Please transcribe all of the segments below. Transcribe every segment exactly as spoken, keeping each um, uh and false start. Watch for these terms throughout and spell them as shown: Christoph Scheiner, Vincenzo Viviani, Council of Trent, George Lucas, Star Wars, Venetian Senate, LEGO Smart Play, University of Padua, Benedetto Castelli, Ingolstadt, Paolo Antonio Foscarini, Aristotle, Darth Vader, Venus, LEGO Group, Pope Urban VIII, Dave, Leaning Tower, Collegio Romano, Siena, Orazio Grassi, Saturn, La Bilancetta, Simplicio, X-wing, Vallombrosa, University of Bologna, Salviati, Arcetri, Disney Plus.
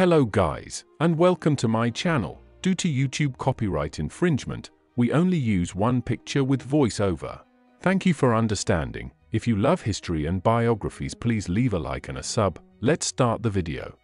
Hello guys, and welcome to my channel. Due to YouTube copyright infringement, we only use one picture with voiceover. Thank you for understanding. If you love history and biographies, please leave a like and a sub. Let's start the video.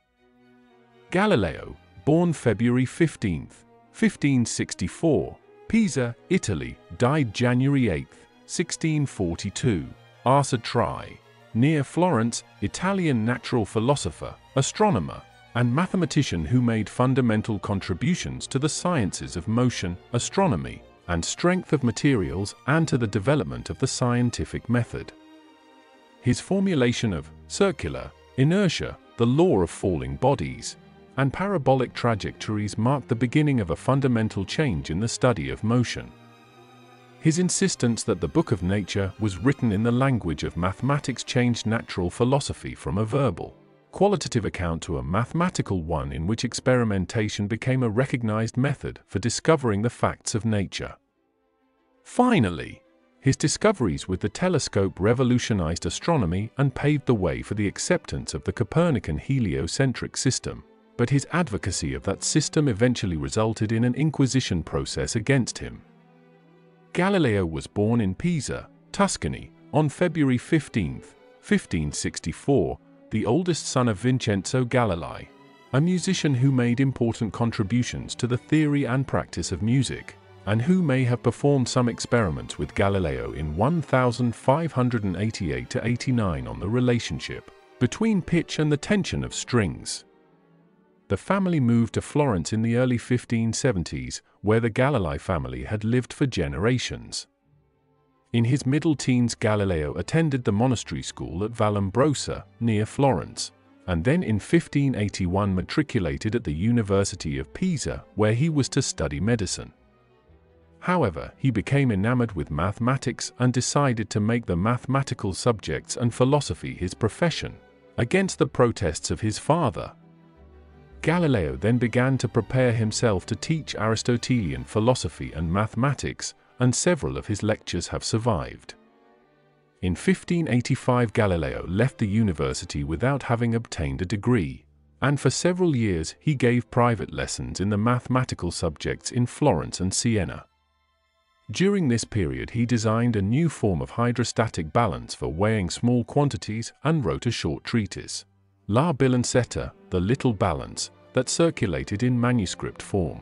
Galileo, born February fifteenth, fifteen sixty-four, Pisa, Italy, died January eighth, sixteen forty-two. Arcetri, near Florence, Italian natural philosopher, astronomer, and mathematician who made fundamental contributions to the sciences of motion, astronomy, and strength of materials and to the development of the scientific method. His formulation of circular, inertia, the law of falling bodies, and parabolic trajectories marked the beginning of a fundamental change in the study of motion. His insistence that the Book of Nature was written in the language of mathematics changed natural philosophy from a verbal, qualitative account to a mathematical one in which experimentation became a recognized method for discovering the facts of nature. Finally, his discoveries with the telescope revolutionized astronomy and paved the way for the acceptance of the Copernican heliocentric system, but his advocacy of that system eventually resulted in an inquisition process against him. Galileo was born in Pisa, Tuscany, on February fifteenth, fifteen sixty-four, the oldest son of Vincenzo Galilei, a musician who made important contributions to the theory and practice of music, and who may have performed some experiments with Galileo in fifteen eighty-eight to eighty-nine on the relationship between pitch and the tension of strings. The family moved to Florence in the early fifteen seventies, where the Galilei family had lived for generations. In his middle teens, Galileo attended the monastery school at Vallombrosa, near Florence, and then in fifteen eighty-one matriculated at the University of Pisa, where he was to study medicine. However, he became enamored with mathematics and decided to make the mathematical subjects and philosophy his profession, against the protests of his father. Galileo then began to prepare himself to teach Aristotelian philosophy and mathematics, and several of his lectures have survived. In fifteen eighty-five, Galileo left the university without having obtained a degree, and for several years he gave private lessons in the mathematical subjects in Florence and Siena. During this period, he designed a new form of hydrostatic balance for weighing small quantities and wrote a short treatise, La Bilancetta, the Little Balance, that circulated in manuscript form.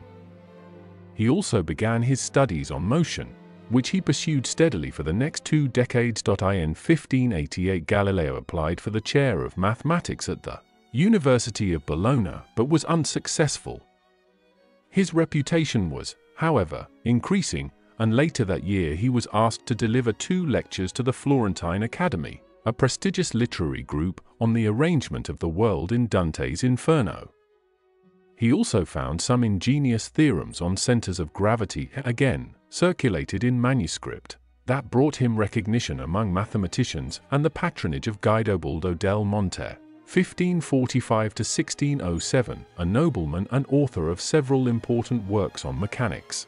He also began his studies on motion, which he pursued steadily for the next two decades. In fifteen eighty-eight, Galileo applied for the chair of mathematics at the University of Bologna, but was unsuccessful. His reputation was, however, increasing, and later that year he was asked to deliver two lectures to the Florentine Academy, a prestigious literary group, on the arrangement of the world in Dante's Inferno. He also found some ingenious theorems on centers of gravity, again circulated in manuscript, that brought him recognition among mathematicians and the patronage of Guidobaldo del Monte, fifteen forty-five to sixteen oh seven, a nobleman and author of several important works on mechanics.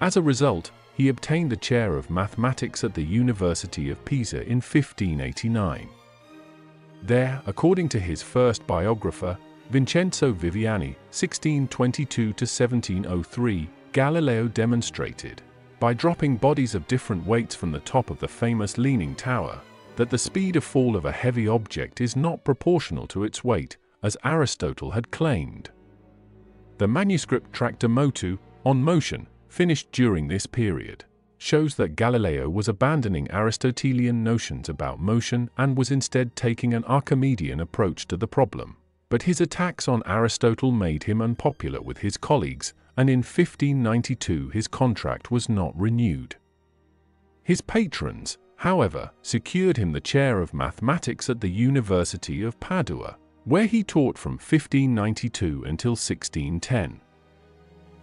As a result, he obtained the chair of mathematics at the University of Pisa in fifteen eighty-nine. There, according to his first biographer, Vincenzo Viviani, sixteen twenty-two to seventeen oh three, Galileo demonstrated, by dropping bodies of different weights from the top of the famous Leaning Tower, that the speed of fall of a heavy object is not proportional to its weight, as Aristotle had claimed. The manuscript Tractatus de Motu, on motion, finished during this period, shows that Galileo was abandoning Aristotelian notions about motion and was instead taking an Archimedean approach to the problem. But his attacks on Aristotle made him unpopular with his colleagues, and in fifteen ninety-two his contract was not renewed. His patrons, however, secured him the chair of mathematics at the University of Padua, where he taught from fifteen ninety-two until sixteen ten.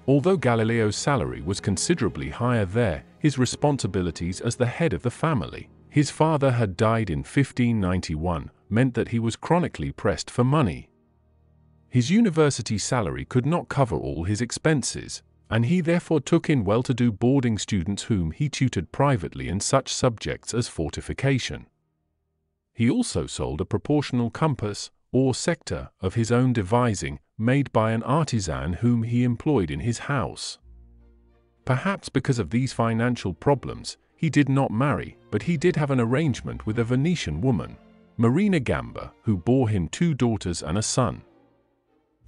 Although Galileo's salary was considerably higher there, his responsibilities as the head of the family, his father had died in fifteen ninety-one, meant that he was chronically pressed for money. His university salary could not cover all his expenses, and he therefore took in well-to-do boarding students whom he tutored privately in such subjects as fortification. He also sold a proportional compass, or sector of his own devising, made by an artisan whom he employed in his house. Perhaps because of these financial problems, he did not marry, but he did have an arrangement with a Venetian woman, Marina Gamba, who bore him two daughters and a son.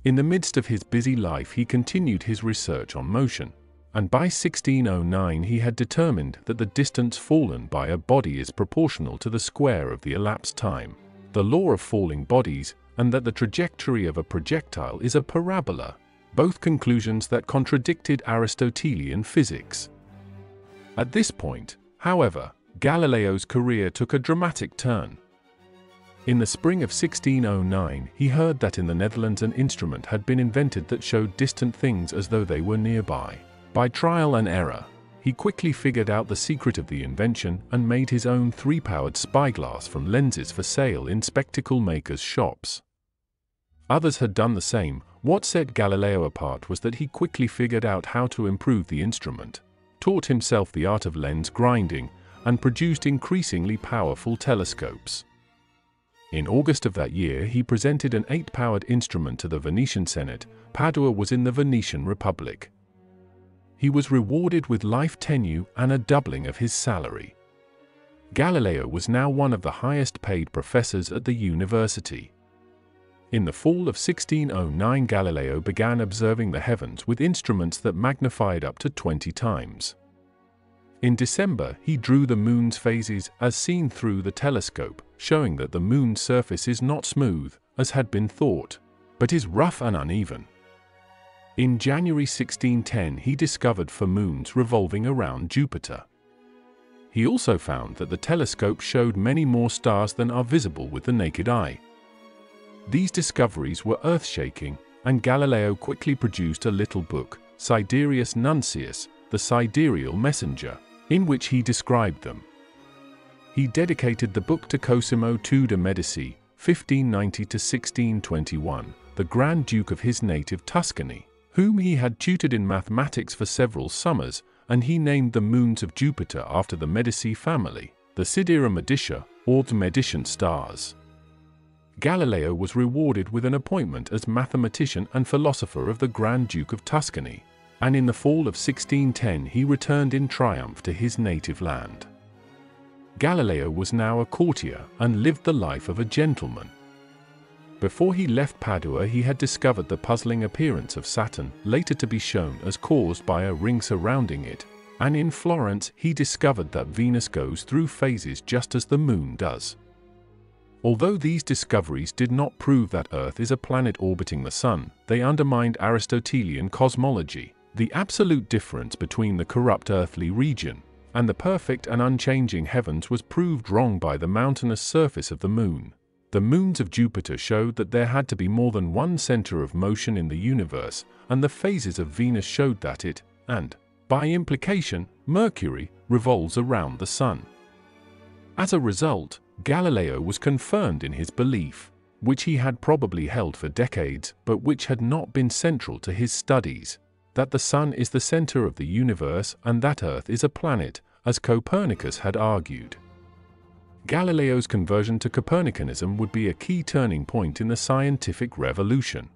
In the midst of his busy life he continued his research on motion, and by sixteen oh nine he had determined that the distance fallen by a body is proportional to the square of the elapsed time, the law of falling bodies, and that the trajectory of a projectile is a parabola, both conclusions that contradicted Aristotelian physics. At this point, however, Galileo's career took a dramatic turn. In the spring of sixteen oh nine, he heard that in the Netherlands an instrument had been invented that showed distant things as though they were nearby. By trial and error, he quickly figured out the secret of the invention and made his own three-powered spyglass from lenses for sale in spectacle makers' shops. Others had done the same. What set Galileo apart was that he quickly figured out how to improve the instrument, taught himself the art of lens grinding, and produced increasingly powerful telescopes. In August of that year he presented an eight-powered instrument to the Venetian Senate. Padua was in the Venetian Republic. He was rewarded with life tenure and a doubling of his salary. Galileo was now one of the highest-paid professors at the university. In the fall of sixteen oh nine, Galileo began observing the heavens with instruments that magnified up to twenty times. In December, he drew the moon's phases as seen through the telescope, showing that the moon's surface is not smooth, as had been thought, but is rough and uneven. In January sixteen ten, he discovered four moons revolving around Jupiter. He also found that the telescope showed many more stars than are visible with the naked eye. These discoveries were earth-shaking, and Galileo quickly produced a little book, Sidereus Nuncius, the Sidereal Messenger, in which he described them. He dedicated the book to Cosimo the Second de' Medici, fifteen ninety to sixteen twenty-one, the Grand Duke of his native Tuscany, whom he had tutored in mathematics for several summers, and he named the moons of Jupiter after the Medici family, the Sidera Medicia, or the Medician stars. Galileo was rewarded with an appointment as mathematician and philosopher of the Grand Duke of Tuscany, and in the fall of sixteen ten he returned in triumph to his native land. Galileo was now a courtier and lived the life of a gentleman. Before he left Padua he had discovered the puzzling appearance of Saturn, later to be shown as caused by a ring surrounding it, and in Florence he discovered that Venus goes through phases just as the moon does. Although these discoveries did not prove that Earth is a planet orbiting the sun, they undermined Aristotelian cosmology, the absolute difference between the corrupt earthly region and the perfect and unchanging heavens was proved wrong by the mountainous surface of the moon. The moons of Jupiter showed that there had to be more than one center of motion in the universe, and the phases of Venus showed that it, and, by implication, Mercury, revolves around the Sun. As a result, Galileo was confirmed in his belief, which he had probably held for decades, but which had not been central to his studies, that the Sun is the center of the universe and that Earth is a planet, as Copernicus had argued. Galileo's conversion to Copernicanism would be a key turning point in the scientific revolution.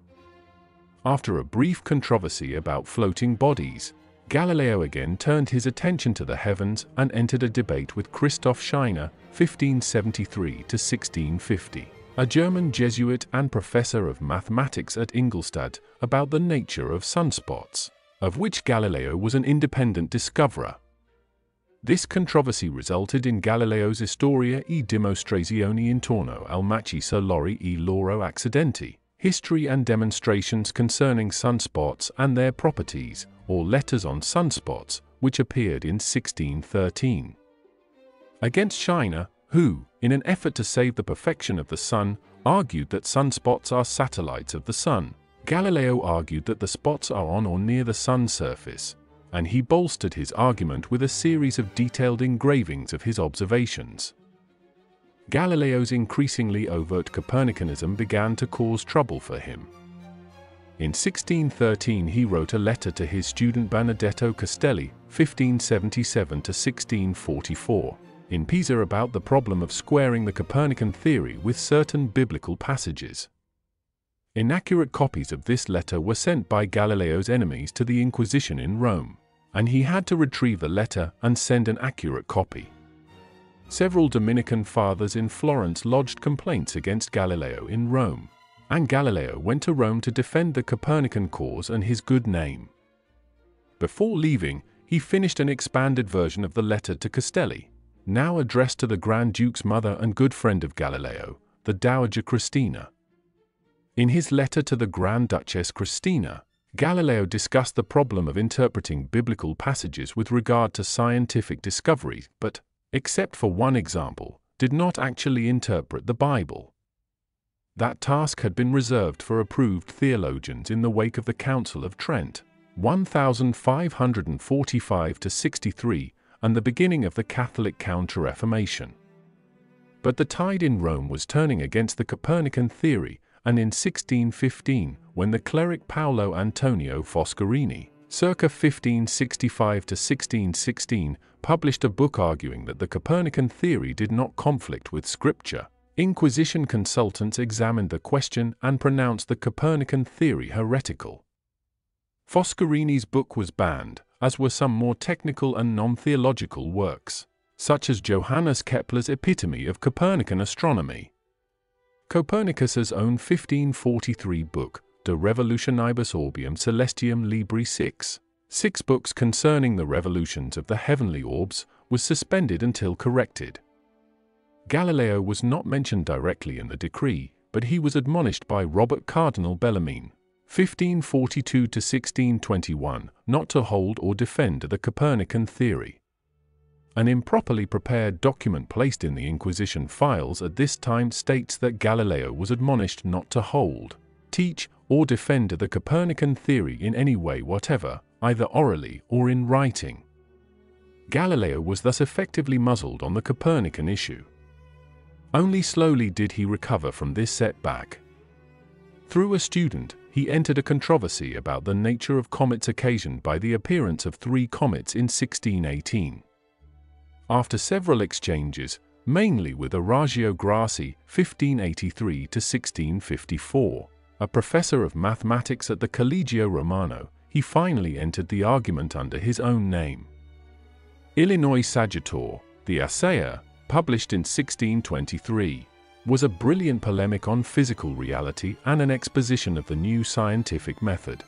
After a brief controversy about floating bodies, Galileo again turned his attention to the heavens and entered a debate with Christoph Scheiner, fifteen seventy-three to sixteen fifty, a German Jesuit and professor of mathematics at Ingolstadt, about the nature of sunspots, of which Galileo was an independent discoverer. This controversy resulted in Galileo's Historia e dimostrazioni intorno al macizo loro e loro accidenti, History and Demonstrations Concerning Sunspots and Their Properties, or Letters on Sunspots, which appeared in sixteen thirteen. Against Scheiner, who, in an effort to save the perfection of the Sun, argued that sunspots are satellites of the Sun, Galileo argued that the spots are on or near the Sun's surface, and he bolstered his argument with a series of detailed engravings of his observations. Galileo's increasingly overt Copernicanism began to cause trouble for him. In sixteen thirteen he wrote a letter to his student Benedetto Castelli, fifteen seventy-seven to sixteen forty-four, in Pisa about the problem of squaring the Copernican theory with certain biblical passages, Inaccurate copies of this letter were sent by Galileo's enemies to the Inquisition in Rome, and he had to retrieve the letter and send an accurate copy. Several Dominican fathers in Florence lodged complaints against Galileo in Rome, and Galileo went to Rome to defend the Copernican cause and his good name. Before leaving, he finished an expanded version of the letter to Castelli, now addressed to the Grand Duke's mother and good friend of Galileo, the Dowager Christina. In his letter to the Grand Duchess Christina, Galileo discussed the problem of interpreting biblical passages with regard to scientific discoveries, but, except for one example, did not actually interpret the Bible. That task had been reserved for approved theologians in the wake of the Council of Trent, fifteen forty-five to sixty-three, and the beginning of the Catholic Counter-Reformation. But the tide in Rome was turning against the Copernican theory, and in sixteen fifteen, when the cleric Paolo Antonio Foscarini, circa fifteen sixty-five to sixteen sixteen, published a book arguing that the Copernican theory did not conflict with Scripture, Inquisition consultants examined the question and pronounced the Copernican theory heretical. Foscarini's book was banned, as were some more technical and non-theological works, such as Johannes Kepler's Epitome of Copernican Astronomy. Copernicus's own fifteen forty-three book, De Revolutionibus Orbium Celestium Libri six, six books concerning the revolutions of the heavenly orbs, was suspended until corrected. Galileo was not mentioned directly in the decree, but he was admonished by Robert Cardinal Bellarmine, fifteen forty-two to sixteen twenty-one, not to hold or defend the Copernican theory. An improperly prepared document placed in the Inquisition files at this time states that Galileo was admonished not to hold, teach, or defend the Copernican theory in any way whatever, either orally or in writing. Galileo was thus effectively muzzled on the Copernican issue. Only slowly did he recover from this setback. Through a student, he entered a controversy about the nature of comets occasioned by the appearance of three comets in sixteen eighteen. After several exchanges, mainly with Orazio Grassi, fifteen eighty-three to sixteen fifty-four, a professor of mathematics at the Collegio Romano, he finally entered the argument under his own name. Il Saggiatore, the assayer, published in sixteen twenty-three, was a brilliant polemic on physical reality and an exposition of the new scientific method.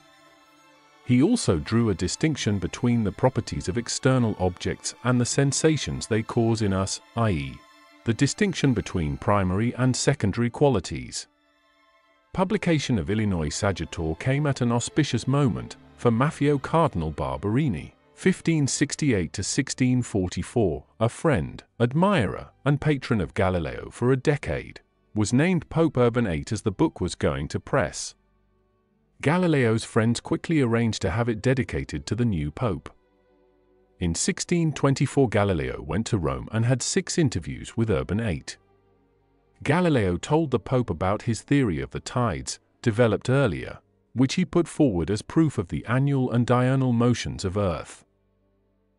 He also drew a distinction between the properties of external objects and the sensations they cause in us, that is, the distinction between primary and secondary qualities. Publication of Il Saggiatore came at an auspicious moment for Maffeo Cardinal Barberini, fifteen sixty-eight to sixteen forty-four, a friend, admirer, and patron of Galileo for a decade, was named Pope Urban the eighth as the book was going to press. Galileo's friends quickly arranged to have it dedicated to the new pope. In sixteen twenty-four, Galileo went to Rome and had six interviews with Urban the eighth. Galileo told the pope about his theory of the tides, developed earlier, which he put forward as proof of the annual and diurnal motions of Earth.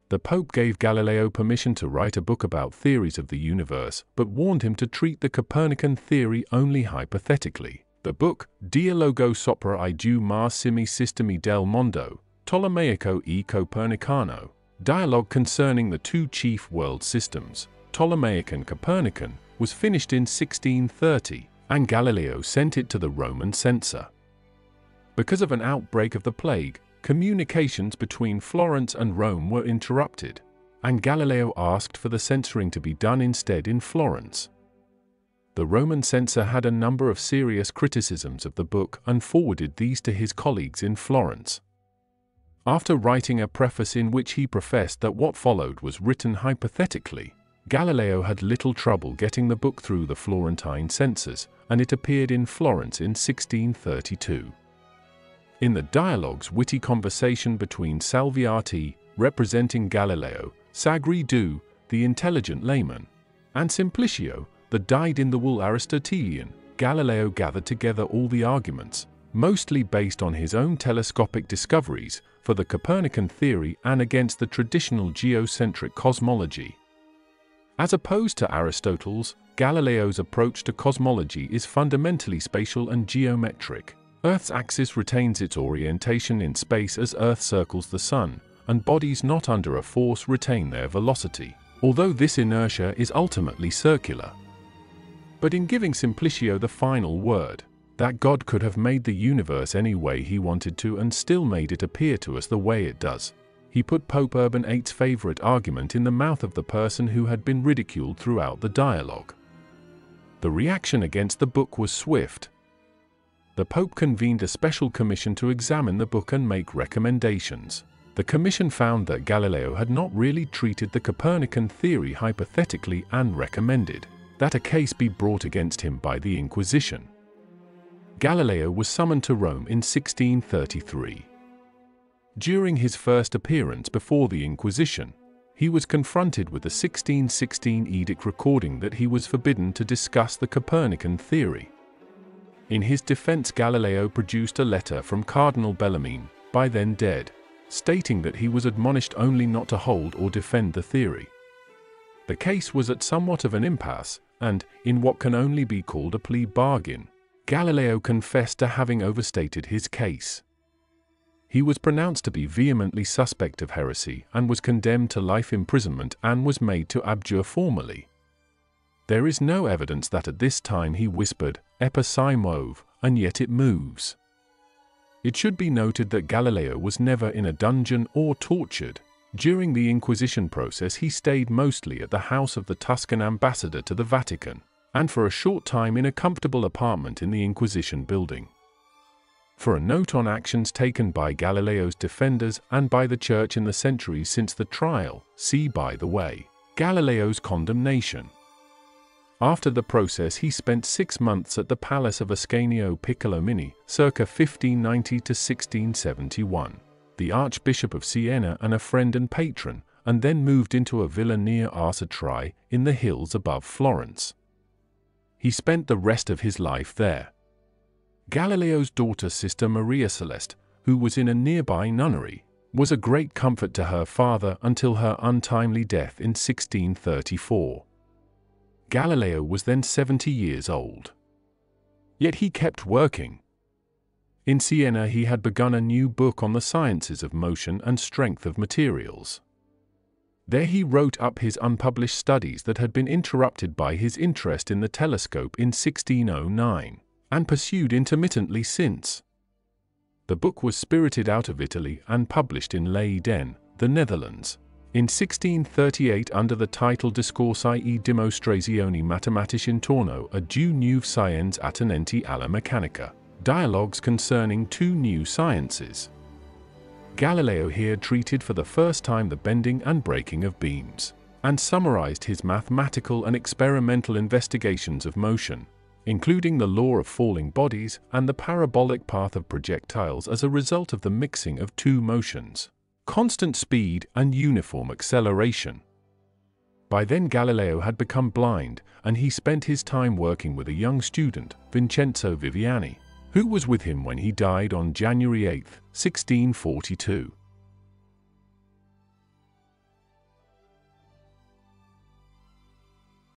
The pope gave Galileo permission to write a book about theories of the universe, but warned him to treat the Copernican theory only hypothetically. The book, Dialogo sopra I Due Massimi Sistemi del Mondo, Ptolemaico e Copernicano, Dialogue Concerning the Two Chief World Systems, Ptolemaic and Copernican, was finished in sixteen thirty, and Galileo sent it to the Roman censor. Because of an outbreak of the plague, communications between Florence and Rome were interrupted, and Galileo asked for the censoring to be done instead in Florence. The Roman censor had a number of serious criticisms of the book and forwarded these to his colleagues in Florence. After writing a preface in which he professed that what followed was written hypothetically, Galileo had little trouble getting the book through the Florentine censors, and it appeared in Florence in sixteen thirty-two. In the dialogue's witty conversation between Salviati, representing Galileo, Sagridu, the intelligent layman, and Simplicio, the dyed-in-the-wool Aristotelian, Galileo gathered together all the arguments, mostly based on his own telescopic discoveries, for the Copernican theory and against the traditional geocentric cosmology. As opposed to Aristotle's, Galileo's approach to cosmology is fundamentally spatial and geometric, Earth's axis retains its orientation in space as Earth circles the Sun, and bodies not under a force retain their velocity, although this inertia is ultimately circular. But in giving Simplicio the final word, that God could have made the universe any way he wanted to and still made it appear to us the way it does, he put Pope Urban the eighth's favorite argument in the mouth of the person who had been ridiculed throughout the dialogue. The reaction against the book was swift. The Pope convened a special commission to examine the book and make recommendations. The commission found that Galileo had not really treated the Copernican theory hypothetically and recommended that a case be brought against him by the Inquisition. Galileo was summoned to Rome in sixteen thirty-three. During his first appearance before the Inquisition, he was confronted with the sixteen sixteen edict recording that he was forbidden to discuss the Copernican theory. In his defense, Galileo produced a letter from Cardinal Bellarmine, by then dead, stating that he was admonished only not to hold or defend the theory. The case was at somewhat of an impasse, and, in what can only be called a plea bargain, Galileo confessed to having overstated his case. He was pronounced to be vehemently suspect of heresy and was condemned to life imprisonment and was made to abjure formally. There is no evidence that at this time he whispered, "Epa si move," and yet it moves. It should be noted that Galileo was never in a dungeon or tortured. During the Inquisition process he stayed mostly at the house of the Tuscan ambassador to the Vatican, and for a short time in a comfortable apartment in the Inquisition building. For a note on actions taken by Galileo's defenders and by the Church in the centuries since the trial, see, by the way, Galileo's condemnation. After the process he spent six months at the palace of Ascanio Piccolomini, circa fifteen ninety to sixteen seventy-one, the Archbishop of Siena and a friend and patron, and then moved into a villa near Arcetri, in the hills above Florence. He spent the rest of his life there. Galileo's daughter, Sister Maria Celeste, who was in a nearby nunnery, was a great comfort to her father until her untimely death in sixteen thirty-four. Galileo was then seventy years old. Yet he kept working. In Siena he had begun a new book on the sciences of motion and strength of materials. There he wrote up his unpublished studies that had been interrupted by his interest in the telescope in sixteen oh nine. And pursued intermittently since. The book was spirited out of Italy and published in Leiden, the Netherlands, in sixteen thirty-eight under the title Discorsi e Dimostrazioni Matematiche intorno a due nuove scienze attinenti alla meccanica, Dialogues concerning two new sciences. Galileo here treated for the first time the bending and breaking of beams, and summarized his mathematical and experimental investigations of motion, including the law of falling bodies and the parabolic path of projectiles as a result of the mixing of two motions, constant speed and uniform acceleration. By then Galileo had become blind, and he spent his time working with a young student, Vincenzo Viviani, who was with him when he died on January eighth, sixteen forty-two.